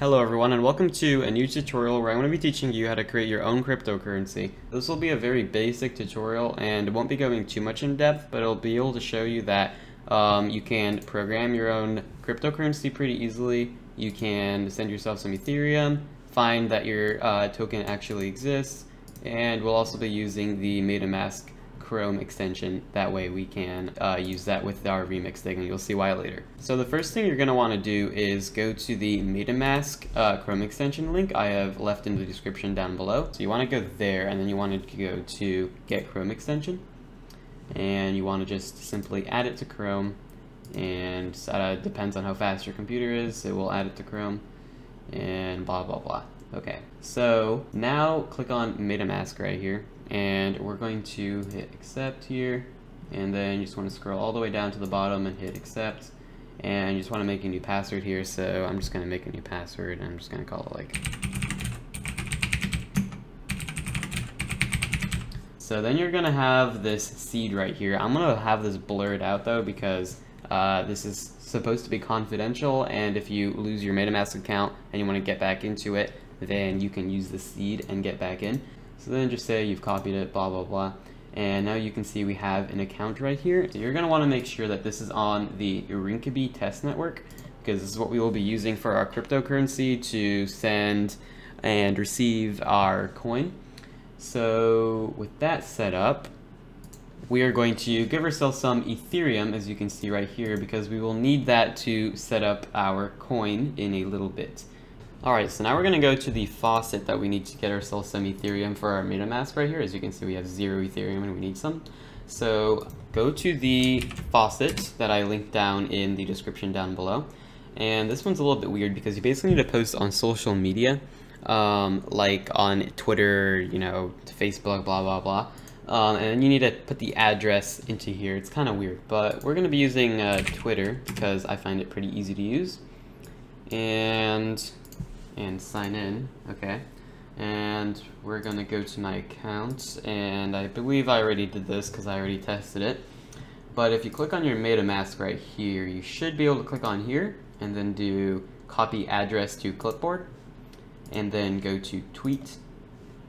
Hello everyone, and welcome to a new tutorial where I'm going to be teaching you how to create your own cryptocurrency. This will be a very basic tutorial and it won't be going too much in depth, but it'll be able to show you that you can program your own cryptocurrency pretty easily. You can send yourself some Ethereum, find that your token actually exists, and we'll also be using the MetaMask Chrome extension. That way we can use that with our Remix thing, and you'll see why later. So the first thing you're going to want to do is go to the MetaMask Chrome extension link I have left in the description down below. So you want to go there, and then you want to go to Get Chrome Extension, and you want to just simply add it to Chrome, and depends on how fast your computer is, it will add it to Chrome, and blah blah blah. Okay, so now click on MetaMask right here, and we're going to hit accept here, and then you just want to scroll all the way down to the bottom and hit accept, and you just want to make a new password here. So I'm just going to make a new password, and I'm just going to call it so then you're going to have this seed right here. I'm going to have this blurred out though, because this is supposed to be confidential, and if you lose your MetaMask account and you want to get back into it, then you can use the seed and get back in. So then just say you've copied it, blah, blah, blah. And now you can see we have an account right here. So you're going to want to make sure that this is on the Rinkeby test network, because this is what we will be using for our cryptocurrency to send and receive our coin. So with that set up, we are going to give ourselves some Ethereum, as you can see right here, because we will need that to set up our coin in a little bit. Alright, so now we're going to go to the faucet that we need to get ourselves some Ethereum for our MetaMask right here. As you can see, we have 0 Ethereum and we need some. So go to the faucet that I linked down in the description down below. And this one's a little bit weird because you basically need to post on social media, like on Twitter, you know, Facebook, blah, blah, blah. And you need to put the address into here. It's kind of weird, but we're going to be using Twitter because I find it pretty easy to use. And sign in, okay, and we're gonna go to my account, and I believe I already did this because I already tested it, but if you click on your MetaMask right here, you should be able to click on here and then do copy address to clipboard, and then go to tweet,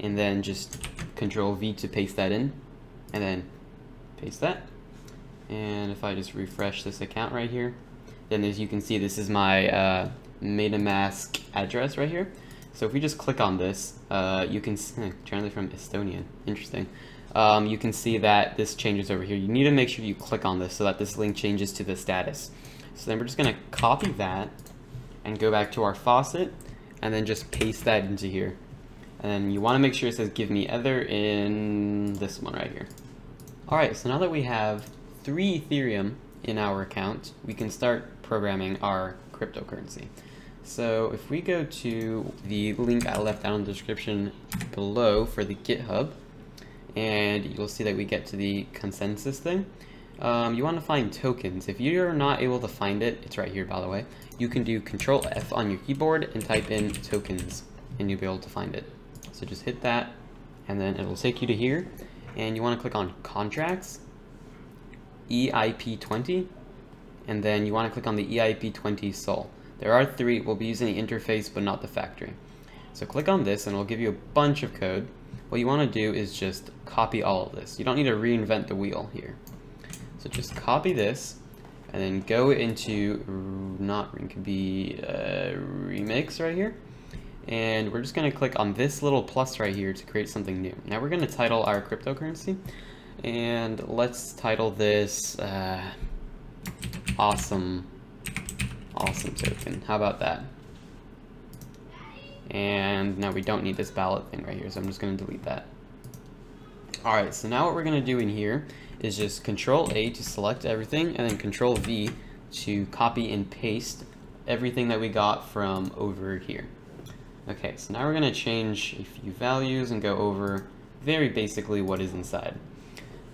and then just Control V to paste that in, and then paste that. And if I just refresh this account right here, then as you can see, this is my MetaMask address right here. So if we just click on this, you can translate from Estonian, interesting. You can see that this changes over here. You need to make sure you click on this so that this link changes to the status. So then we're just going to copy that and go back to our faucet, and then just paste that into here. And then you want to make sure it says give me ether in this one right here. Alright, so now that we have 3 Ethereum in our account, we can start programming our cryptocurrency. So if we go to the link I left down in the description below for the GitHub, and you'll see that we get to the consensus thing. You want to find tokens. If you're not able to find it, it's right here by the way, you can do Control F on your keyboard and type in tokens, and you'll be able to find it. So just hit that, and then it will take you to here, and you want to click on Contracts, EIP20, and then you want to click on the EIP20 sol. There are 3, we'll be using the interface but not the factory. So click on this and it'll give you a bunch of code. What you want to do is just copy all of this. You don't need to reinvent the wheel here. So just copy this and then go into, not Rinkeby, Remix right here. And we're just going to click on this little plus right here to create something new. Now we're going to title our cryptocurrency, and let's title this awesome token. How about that? And now we don't need this ballot thing right here, so I'm just going to delete that. Alright, so now what we're going to do in here is just Control A to select everything, and then Control V to copy and paste everything that we got from over here. Okay, so now we're going to change a few values and go over very basically what is inside.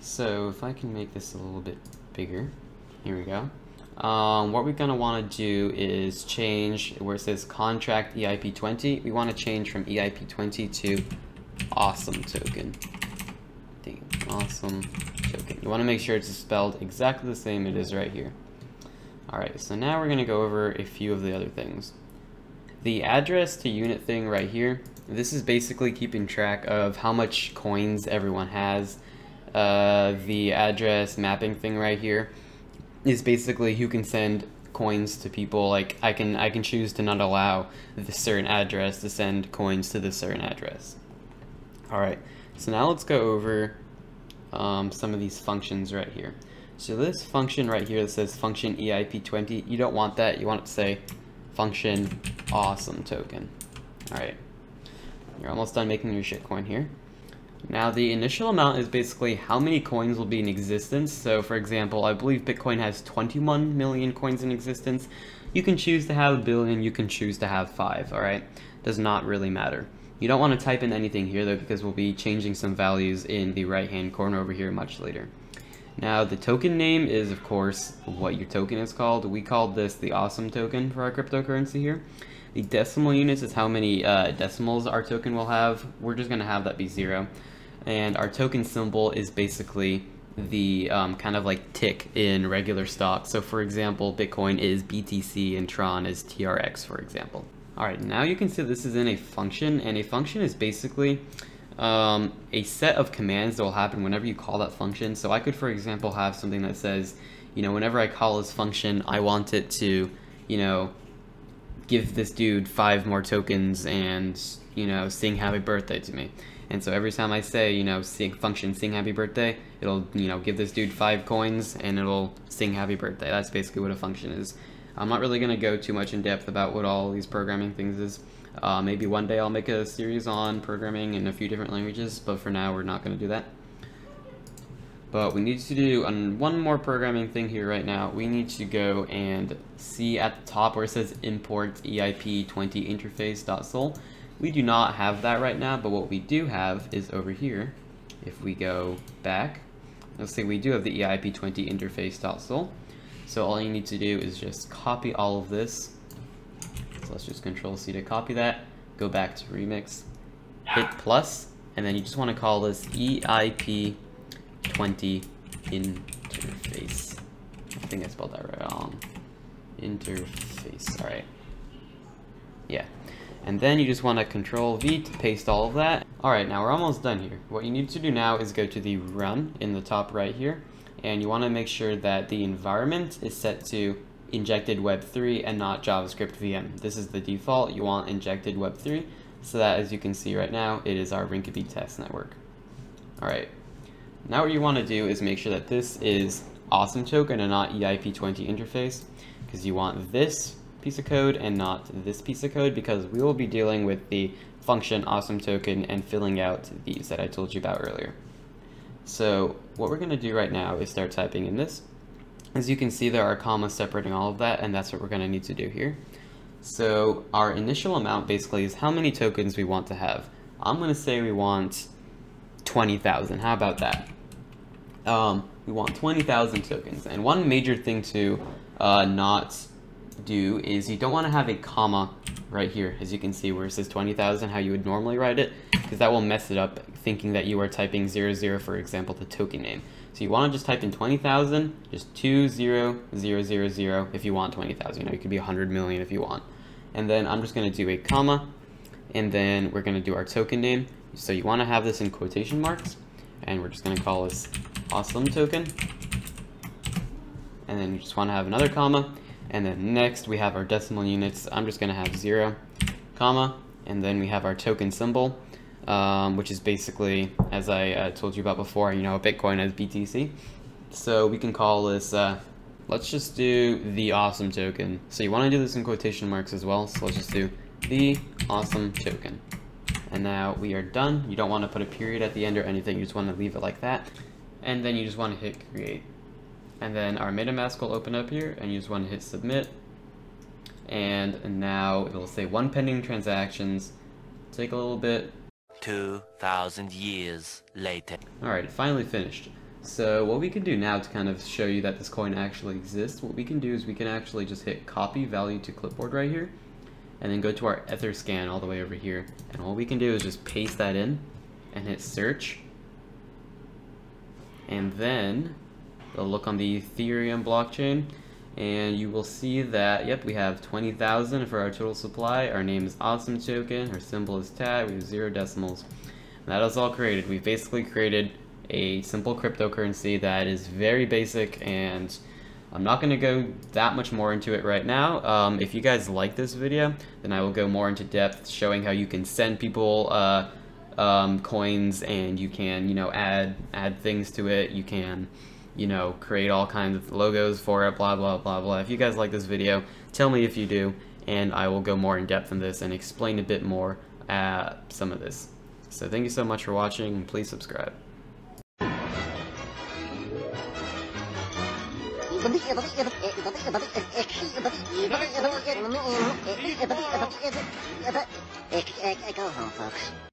So if I can make this a little bit bigger, here we go. What we're going to want to do is change where it says contract EIP20, we want to change from EIP20 to awesome token. You want to make sure it's spelled exactly the same it is right here. Alright, so now we're going to go over a few of the other things. The address to unit thing right here, this is basically keeping track of how much coins everyone has. The address mapping thing right here is basically who can send coins to people. Like I can choose to not allow this certain address to send coins to this certain address. All right, so now let's go over some of these functions right here. So this function right here that says function EIP20, you don't want that. You want it to say function awesome token. All right, you're almost done making your shitcoin here. Now the initial amount is basically how many coins will be in existence. So for example, I believe Bitcoin has 21 million coins in existence. You can choose to have 1 billion, you can choose to have 5, all right? Does not really matter. You don't want to type in anything here though, because we'll be changing some values in the right-hand corner over here much later. Now the token name is of course what your token is called. We called this the awesome token for our cryptocurrency here. The decimal units is how many decimals our token will have. We're just going to have that be 0. And our token symbol is basically the kind of like tick in regular stock. So for example, Bitcoin is BTC and Tron is TRX, for example. All right, now you can see this is in a function, and a function is basically a set of commands that will happen whenever you call that function. So I could, for example, have something that says, you know, whenever I call this function, I want it to, you know, give this dude 5 more tokens and, you know, sing happy birthday to me. And so every time I say, you know, function sing happy birthday, it'll, you know, give this dude 5 coins and it'll sing happy birthday. That's basically what a function is. I'm not really going to go too much in depth about what all these programming things is. Maybe one day I'll make a series on programming in a few different languages, but for now we're not going to do that. But we need to do one more programming thing here right now. We need to go and see at the top where it says import EIP20Interface.sol. We do not have that right now, but what we do have is over here. If we go back, let's see, we do have the EIP20Interface.sol. So all you need to do is just copy all of this. So let's just Control-C to copy that, go back to Remix, hit plus, and then you just want to call this EIP20Interface. I think I spelled that right. Interface. All right. Yeah. And then you just want to Control-V to paste all of that. All right. Now we're almost done here. What you need to do now is go to the run in the top right here, and you want to make sure that the environment is set to injected Web3 and not JavaScript VM. This is the default. You want injected Web3, so that, as you can see right now, it is our Rinkeby test network. All right. Now what you want to do is make sure that this is awesome token and not EIP20Interface, because you want this piece of code and not this piece of code, because we will be dealing with the function awesome token and filling out these that I told you about earlier. So what we're going to do right now is start typing in this. As you can see, there are commas separating all of that, and that's what we're going to need to do here. So our initial amount basically is how many tokens we want to have. I'm going to say we want 20,000. How about that? We want 20,000 tokens. And one major thing to not do is you don't want to have a comma right here, as you can see where it says 20,000, how you would normally write it, because that will mess it up thinking that you are typing 00, for example, the token name. So you want to just type in 20,000, just 20000 if you want 20,000. You know, it could be 100 million if you want. And then I'm just going to do a comma, and then we're going to do our token name. So you want to have this in quotation marks, and we're just going to call this awesome token. And then you just want to have another comma, and then next we have our decimal units. I'm just going to have 0, comma, and then we have our token symbol, which is basically, as I told you about before, you know, Bitcoin as BTC. So we can call this, let's just do the awesome token. So you want to do this in quotation marks as well. So let's just do the awesome token. And now we are done. You don't want to put a period at the end or anything. You just want to leave it like that. And then you just want to hit create. And then our MetaMask will open up here, and you just want to hit submit. And now it will say 1 pending transactions. Take a little bit. 2,000 years later. All right, finally finished. So what we can do now to kind of show you that this coin actually exists, what we can do is we can actually just hit copy value to clipboard right here, and then go to our Etherscan all the way over here. And what we can do is just paste that in and hit search. And then they'll look on the Ethereum blockchain, and you will see that, yep, we have 20,000 for our total supply. Our name is AwesomeToken, our symbol is TAG, we have 0 decimals. And that is all created. We've basically created a simple cryptocurrency that is very basic, and I'm not going to go that much more into it right now. If you guys like this video, then I will go more into depth showing how you can send people coins, and you can, you know, add things to it. You can, you know, create all kinds of logos for it, blah, blah, blah, blah. If you guys like this video, tell me if you do, and I will go more in depth on this and explain a bit more some of this. So thank you so much for watching, and please subscribe. I go home, folks.